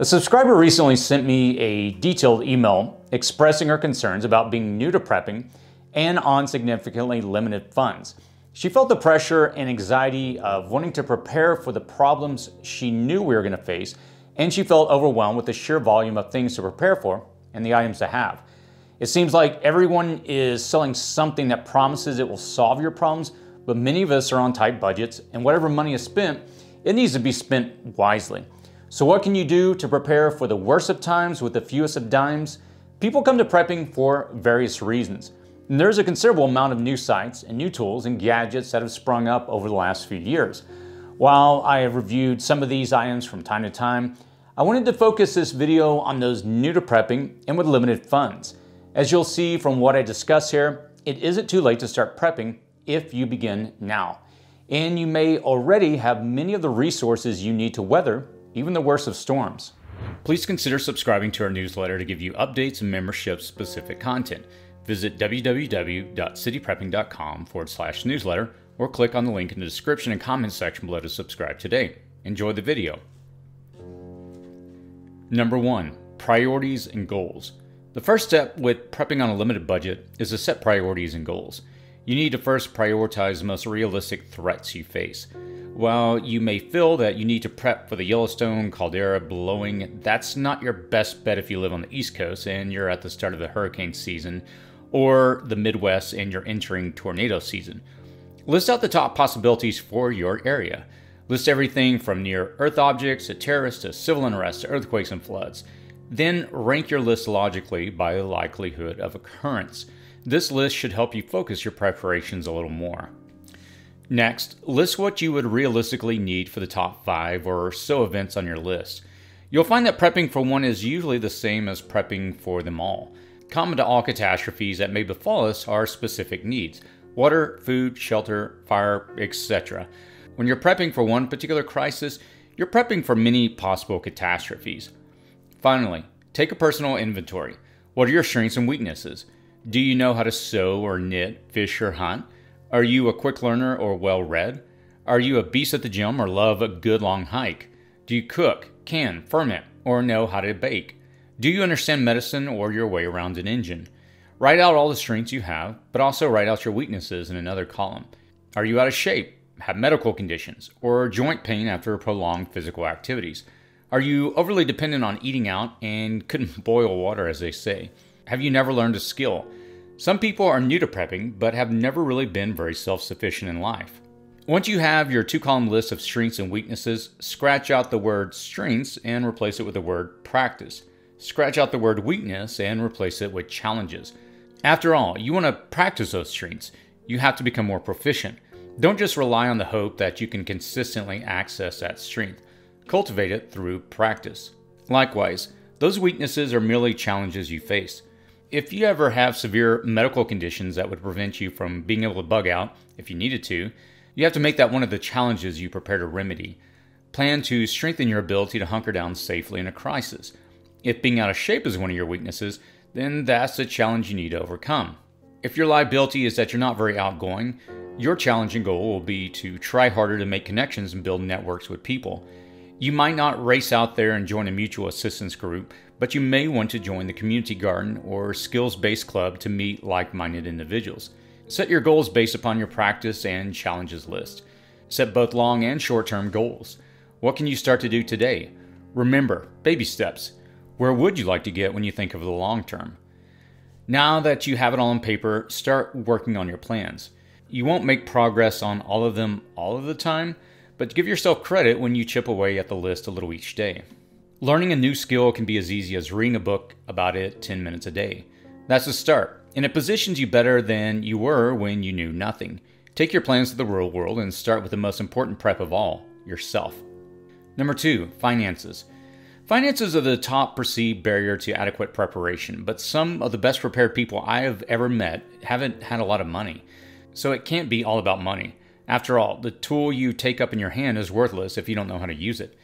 A subscriber recently sent me a detailed email expressing her concerns about being new to prepping and on significantly limited funds. She felt the pressure and anxiety of wanting to prepare for the problems she knew we were going to face, and she felt overwhelmed with the sheer volume of things to prepare for and the items to have. It seems like everyone is selling something that promises it will solve your problems, but many of us are on tight budgets, and whatever money is spent, it needs to be spent wisely. So what can you do to prepare for the worst of times with the fewest of dimes? People come to prepping for various reasons. And there's a considerable amount of new sites and new tools and gadgets that have sprung up over the last few years. While I have reviewed some of these items from time to time, I wanted to focus this video on those new to prepping and with limited funds. As you'll see from what I discuss here, it isn't too late to start prepping if you begin now. And you may already have many of the resources you need to weather even the worst of storms. Please consider subscribing to our newsletter to give you updates and membership-specific content. Visit www.cityprepping.com/newsletter or click on the link in the description and comments section below to subscribe today. Enjoy the video. Number 1. Priorities and goals. The first step with prepping on a limited budget is to set priorities and goals. You need to first prioritize the most realistic threats you face. While you may feel that you need to prep for the Yellowstone caldera blowing, that's not your best bet if you live on the East Coast and you're at the start of the hurricane season, or the Midwest and you're entering tornado season. List out the top possibilities for your area. List everything from near-Earth objects to terrorists to civil unrest to earthquakes and floods. Then rank your list logically by the likelihood of occurrence. This list should help you focus your preparations a little more. Next, list what you would realistically need for the top 5 or so events on your list. You'll find that prepping for one is usually the same as prepping for them all. Common to all catastrophes that may befall us are specific needs: water, food, shelter, fire, etc. When you're prepping for one particular crisis, you're prepping for many possible catastrophes. Finally, take a personal inventory. What are your strengths and weaknesses? Do you know how to sew or knit, fish or hunt? Are you a quick learner or well-read? Are you a beast at the gym or love a good long hike? Do you cook, can, ferment, or know how to bake? Do you understand medicine or your way around an engine? Write out all the strengths you have, but also write out your weaknesses in another column. Are you out of shape, have medical conditions, or joint pain after prolonged physical activities? Are you overly dependent on eating out and couldn't boil water, as they say? Have you never learned a skill? Some people are new to prepping, but have never really been very self-sufficient in life. Once you have your 2-column list of strengths and weaknesses, scratch out the word strengths and replace it with the word practice. Scratch out the word weakness and replace it with challenges. After all, you want to practice those strengths. You have to become more proficient. Don't just rely on the hope that you can consistently access that strength. Cultivate it through practice. Likewise, those weaknesses are merely challenges you face. If you ever have severe medical conditions that would prevent you from being able to bug out if you needed to, you have to make that one of the challenges you prepare to remedy. Plan to strengthen your ability to hunker down safely in a crisis. If being out of shape is one of your weaknesses, then that's a challenge you need to overcome. If your liability is that you're not very outgoing, your challenge and goal will be to try harder to make connections and build networks with people. You might not race out there and join a mutual assistance group, but you may want to join the community garden or skills-based club to meet like-minded individuals. Set your goals based upon your practice and challenges list. Set both long and short-term goals. What can you start to do today? Remember, baby steps. Where would you like to get when you think of the long term? Now that you have it all on paper, start working on your plans. You won't make progress on all of them all of the time, but give yourself credit when you chip away at the list a little each day. Learning a new skill can be as easy as reading a book about it 10 minutes a day. That's a start, and it positions you better than you were when you knew nothing. Take your plans to the real world and start with the most important prep of all, yourself. Number 2, finances. Finances are the top perceived barrier to adequate preparation, but some of the best prepared people I have ever met haven't had a lot of money. So it can't be all about money. After all, the tool you take up in your hand is worthless if you don't know how to use it.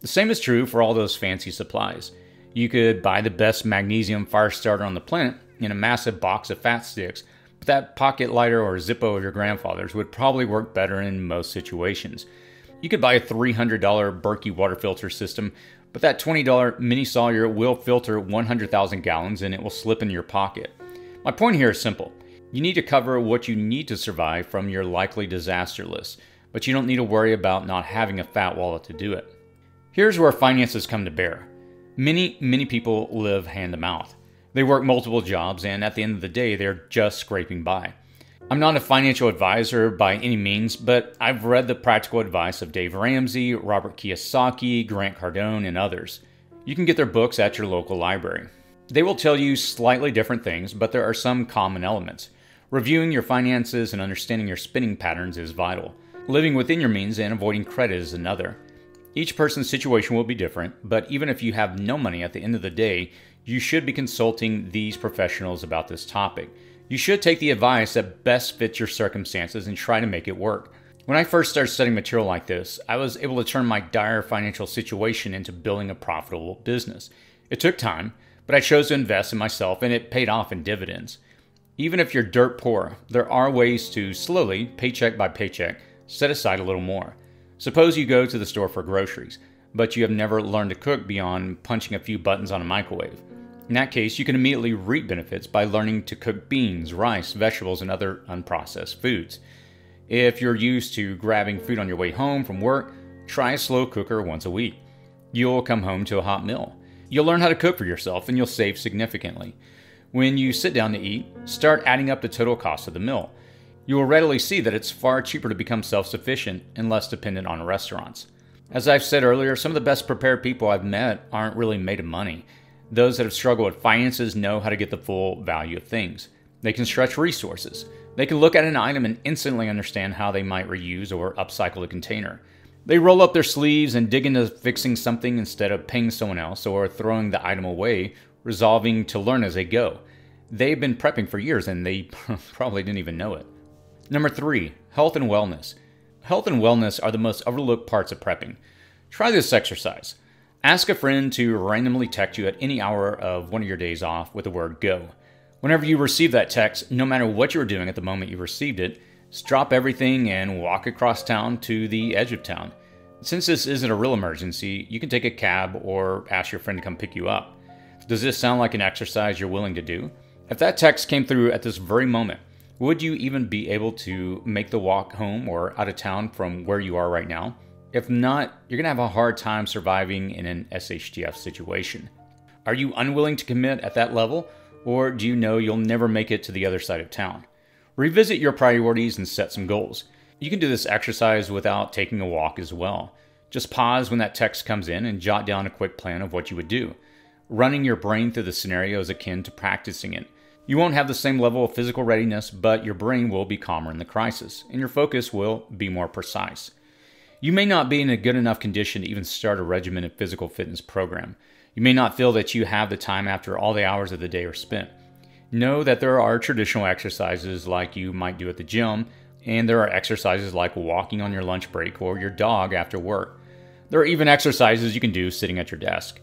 The same is true for all those fancy supplies. You could buy the best magnesium fire starter on the planet in a massive box of fat sticks, but that pocket lighter or Zippo of your grandfather's would probably work better in most situations. You could buy a $300 Berkey water filter system, But that $20 mini Sawyer will filter 100,000 gallons and it will slip in your pocket. My point here is simple. You need to cover what you need to survive from your likely disaster list, but you don't need to worry about not having a fat wallet to do it. Here's where finances come to bear. Many people live hand to mouth. They work multiple jobs and at the end of the day, they're just scraping by. I'm not a financial advisor by any means, but I've read the practical advice of Dave Ramsey, Robert Kiyosaki, Grant Cardone, and others. You can get their books at your local library. They will tell you slightly different things, but there are some common elements. Reviewing your finances and understanding your spending patterns is vital. Living within your means and avoiding credit is another. Each person's situation will be different, but even if you have no money at the end of the day, you should be consulting these professionals about this topic. You should take the advice that best fits your circumstances and try to make it work. When I first started studying material like this, I was able to turn my dire financial situation into building a profitable business. It took time, but I chose to invest in myself and it paid off in dividends. Even if you're dirt poor, there are ways to slowly, paycheck by paycheck, set aside a little more. Suppose you go to the store for groceries, but you have never learned to cook beyond punching a few buttons on a microwave. In that case, you can immediately reap benefits by learning to cook beans, rice, vegetables, and other unprocessed foods. If you're used to grabbing food on your way home from work, try a slow cooker once a week. You'll come home to a hot meal. You'll learn how to cook for yourself and you'll save significantly. When you sit down to eat, start adding up the total cost of the meal. You will readily see that it's far cheaper to become self-sufficient and less dependent on restaurants. As I've said earlier, some of the best prepared people I've met aren't really made of money. Those that have struggled with finances know how to get the full value of things. They can stretch resources. They can look at an item and instantly understand how they might reuse or upcycle a container. They roll up their sleeves and dig into fixing something instead of paying someone else or throwing the item away, resolving to learn as they go. They've been prepping for years and they probably didn't even know it. Number 3, health and wellness. Health and wellness are the most overlooked parts of prepping. Try this exercise. Ask a friend to randomly text you at any hour of one of your days off with the word go. Whenever you receive that text, no matter what you were doing at the moment you received it, drop everything and walk across town to the edge of town. Since this isn't a real emergency, you can take a cab or ask your friend to come pick you up. Does this sound like an exercise you're willing to do? If that text came through at this very moment, would you even be able to make the walk home or out of town from where you are right now? If not, you're going to have a hard time surviving in an SHTF situation. Are you unwilling to commit at that level, or do you know you'll never make it to the other side of town? Revisit your priorities and set some goals. You can do this exercise without taking a walk as well. Just pause when that text comes in and jot down a quick plan of what you would do. Running your brain through the scenario is akin to practicing it. You won't have the same level of physical readiness, but your brain will be calmer in the crisis, and your focus will be more precise. You may not be in a good enough condition to even start a regimented physical fitness program. You may not feel that you have the time after all the hours of the day are spent. Know that there are traditional exercises like you might do at the gym, and there are exercises like walking on your lunch break or your dog after work. There are even exercises you can do sitting at your desk.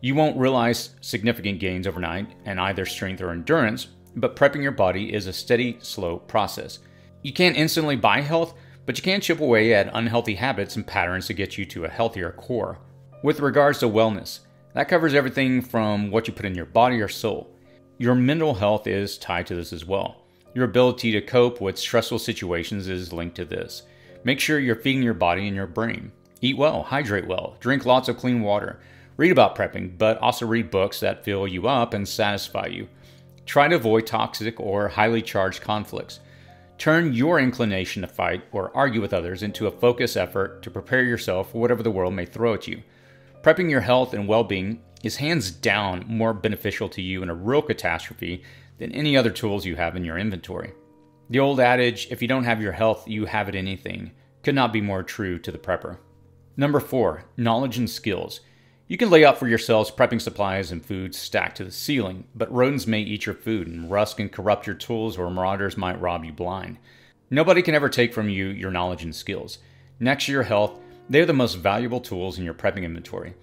You won't realize significant gains overnight in either strength or endurance, but prepping your body is a steady, slow process. You can't instantly buy health, but you can chip away at unhealthy habits and patterns to get you to a healthier core. With regards to wellness, that covers everything from what you put in your body or soul. Your mental health is tied to this as well. Your ability to cope with stressful situations is linked to this. Make sure you're feeding your body and your brain. Eat well, hydrate well, drink lots of clean water. Read about prepping, but also read books that fill you up and satisfy you. Try to avoid toxic or highly charged conflicts. Turn your inclination to fight or argue with others into a focused effort to prepare yourself for whatever the world may throw at you. Prepping your health and well-being is hands down more beneficial to you in a real catastrophe than any other tools you have in your inventory. The old adage, if you don't have your health, you have it in anything, could not be more true to the prepper. Number 4, knowledge and skills. You can lay out for yourselves prepping supplies and food stacked to the ceiling, but rodents may eat your food and rust can corrupt your tools or marauders might rob you blind. Nobody can ever take from you your knowledge and skills. Next to your health, they are the most valuable tools in your prepping inventory.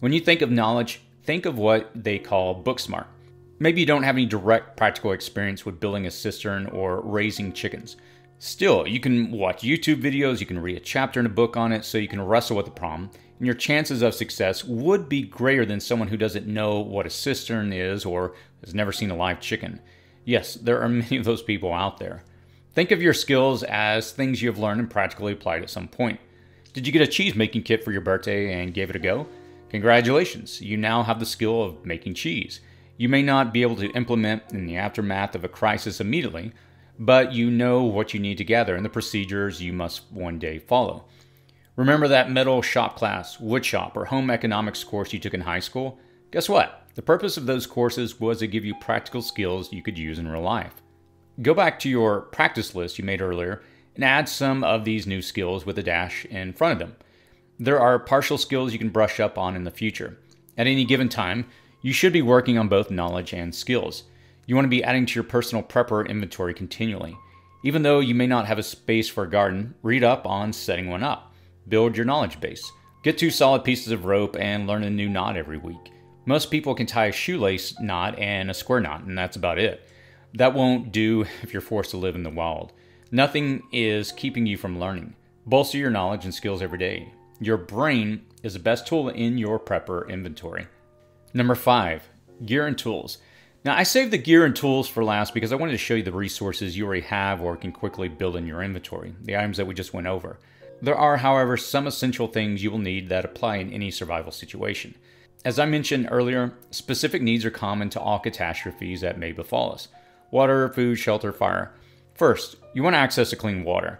When you think of knowledge, think of what they call book smart. Maybe you don't have any direct practical experience with building a cistern or raising chickens. Still, you can watch YouTube videos, you can read a chapter in a book on it so you can wrestle with the problem and your chances of success would be greater than someone who doesn't know what a cistern is or has never seen a live chicken. Yes, there are many of those people out there. Think of your skills as things you have learned and practically applied at some point. Did you get a cheese making kit for your birthday and gave it a go? Congratulations, you now have the skill of making cheese. You may not be able to implement in the aftermath of a crisis immediately, but you know what you need to gather and the procedures you must one day follow. Remember that metal shop class, wood shop, or home economics course you took in high school? Guess what? The purpose of those courses was to give you practical skills you could use in real life. Go back to your practice list you made earlier and add some of these new skills with a dash in front of them. There are partial skills you can brush up on in the future. At any given time, you should be working on both knowledge and skills. You want to be adding to your personal prepper inventory continually. Even though you may not have a space for a garden, read up on setting one up. Build your knowledge base. Get 2 solid pieces of rope and learn a new knot every week. Most people can tie a shoelace knot and a square knot, and that's about it. That won't do if you're forced to live in the wild. Nothing is keeping you from learning. Bolster your knowledge and skills every day. Your brain is the best tool in your prepper inventory. Number 5, gear and tools. Now, I saved the gear and tools for last because I wanted to show you the resources you already have or can quickly build in your inventory, the items that we just went over. There are, however, some essential things you will need that apply in any survival situation. As I mentioned earlier, specific needs are common to all catastrophes that may befall us. Water, food, shelter, fire. First, you want access to clean water.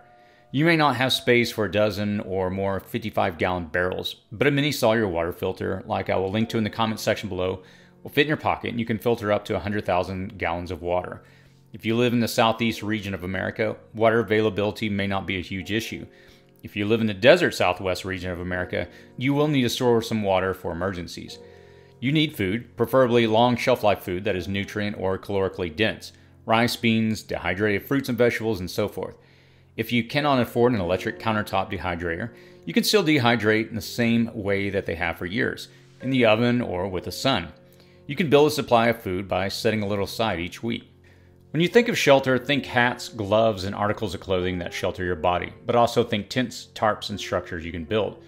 You may not have space for a dozen or more 55-gallon barrels, but a mini Sawyer water filter, like I will link to in the comment section below, will fit in your pocket and you can filter up to 100,000 gallons of water. If you live in the southeast region of America, water availability may not be a huge issue. If you live in the desert southwest region of America, you will need to store some water for emergencies. You need food, preferably long shelf-life food that is nutrient or calorically dense, rice, beans, dehydrated fruits and vegetables, and so forth. If you cannot afford an electric countertop dehydrator, you can still dehydrate in the same way that they have for years, in the oven or with the sun. You can build a supply of food by setting a little aside each week. When you think of shelter, think hats, gloves, and articles of clothing that shelter your body, but also think tents, tarps, and structures you can build.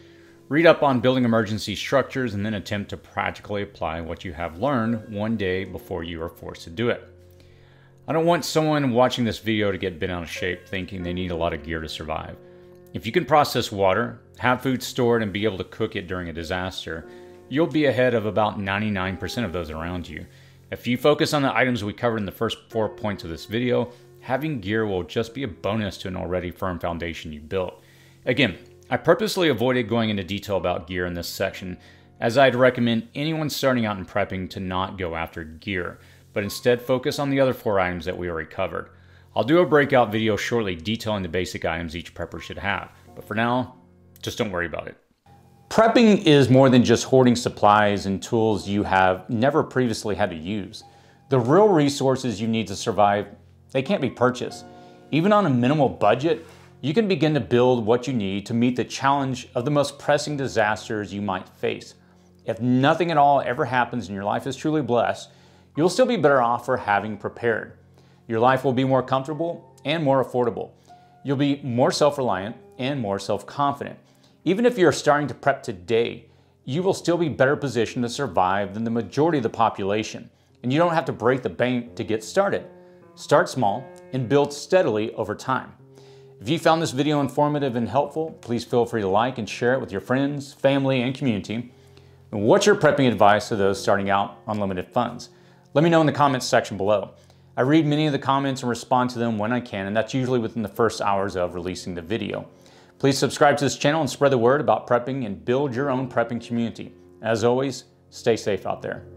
Read up on building emergency structures and then attempt to practically apply what you have learned one day before you are forced to do it. I don't want someone watching this video to get bent out of shape thinking they need a lot of gear to survive. If you can process water, have food stored, and be able to cook it during a disaster, you'll be ahead of about 99% of those around you. If you focus on the items we covered in the first 4 points of this video, having gear will just be a bonus to an already firm foundation you built. Again, I purposely avoided going into detail about gear in this section, as I'd recommend anyone starting out in prepping to not go after gear, but instead focus on the other 4 items that we already covered. I'll do a breakout video shortly detailing the basic items each prepper should have, but for now, just don't worry about it. Prepping is more than just hoarding supplies and tools you have never previously had to use. The real resources you need to survive, they can't be purchased. Even on a minimal budget, you can begin to build what you need to meet the challenge of the most pressing disasters you might face. If nothing at all ever happens and your life is truly blessed, you'll still be better off for having prepared. Your life will be more comfortable and more affordable. You'll be more self-reliant and more self-confident. Even if you're starting to prep today, you will still be better positioned to survive than the majority of the population, and you don't have to break the bank to get started. Start small and build steadily over time. If you found this video informative and helpful, please feel free to like and share it with your friends, family, and community. And what's your prepping advice to those starting out on limited funds? Let me know in the comments section below. I read many of the comments and respond to them when I can, and that's usually within the first hours of releasing the video. Please subscribe to this channel and spread the word about prepping and build your own prepping community. As always, stay safe out there.